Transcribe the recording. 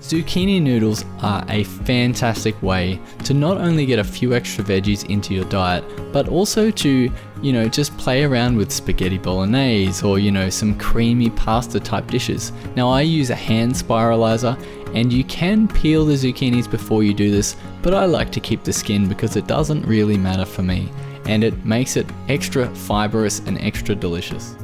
Zucchini noodles are a fantastic way to not only get a few extra veggies into your diet, but also to, you know, just play around with spaghetti bolognese or, you know, some creamy pasta type dishes. Now I use a hand spiralizer, and you can peel the zucchinis before you do this, but I like to keep the skin because it doesn't really matter for me, and it makes it extra fibrous and extra delicious.